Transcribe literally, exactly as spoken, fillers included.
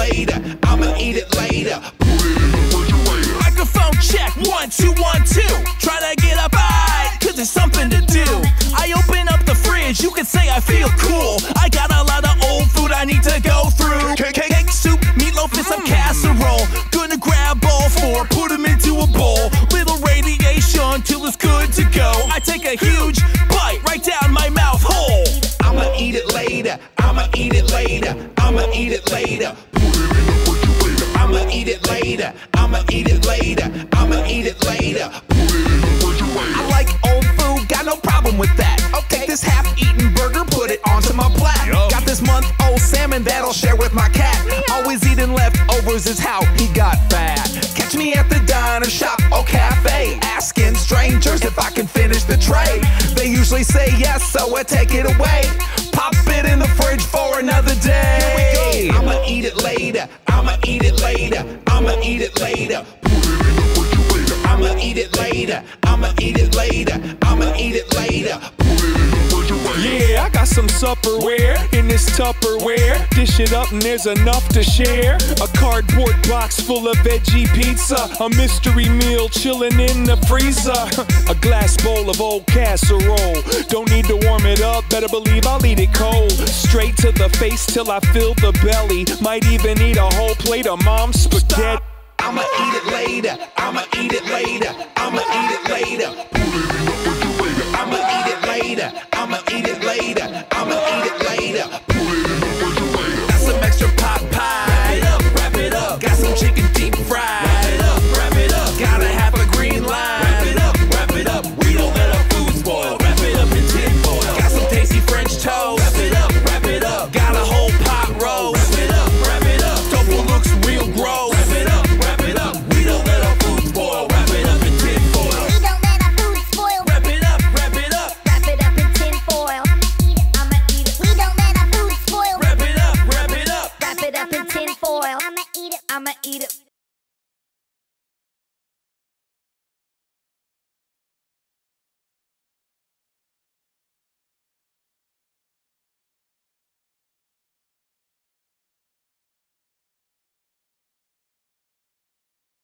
later. I'ma eat it later. Put it in the refrigerator. Microphone check, one, two, one, two. Tryna get up high, cause there's something to do. I open up the fridge, you can say I feel cool. I got a lot of old food I need to go through. Cake, cake, cake soup, meatloaf, and some casserole. Gonna grab all four, put them into a bowl. Little radiation till it's good to go. I take a huge bite right down my mouth hole. I'ma eat it later, I'ma eat it later, I'ma eat it later. Put it in the refrigerator. I'ma eat it later, I'ma eat it later, I'ma eat it later. Put it in the refrigerator. I like old food, got no problem with that. I'll take this half-eaten burger, put it onto my platter. Yep. Got this month-old salmon that I'll share with my cat. Always eating leftovers is how he got fat. Catch me at the diner, shop, or cafe, asking strangers if I can finish the tray. They usually say yes, so I take it away. Pop it in the fridge for another day. Here we go. I'ma eat it later, I'ma eat it later, I'ma eat it later. Put it in the refrigerator. I'ma eat it later, I'ma eat it later, I'ma eat it later. Put it in the refrigerator. Yeah, I got some Supperware in this Tupperware. Dish it up and there's enough to share. A cardboard box full of veggie pizza, a mystery meal chilling in the freezer. A glass bowl of old casserole. Don't need to warm it up, better believe I'll eat it cold. Straight to the face till I fill the belly. Might even eat a whole plate of mom's spaghetti. I'ma eat it later, I'ma eat it later, I'ma eat it later. Put it in the refrigerator. I'ma eat it later, I'ma eat it later.